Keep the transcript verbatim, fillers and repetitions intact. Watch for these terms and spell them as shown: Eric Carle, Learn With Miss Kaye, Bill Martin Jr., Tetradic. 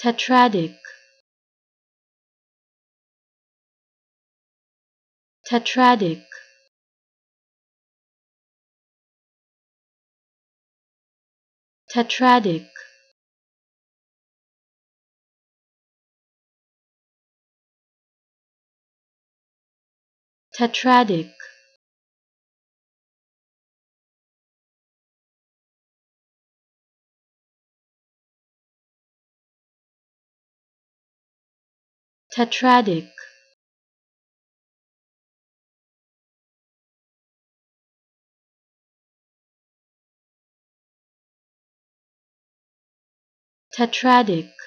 Tetradic, tetradic, tetradic, tetradic, tetradic, tetradic,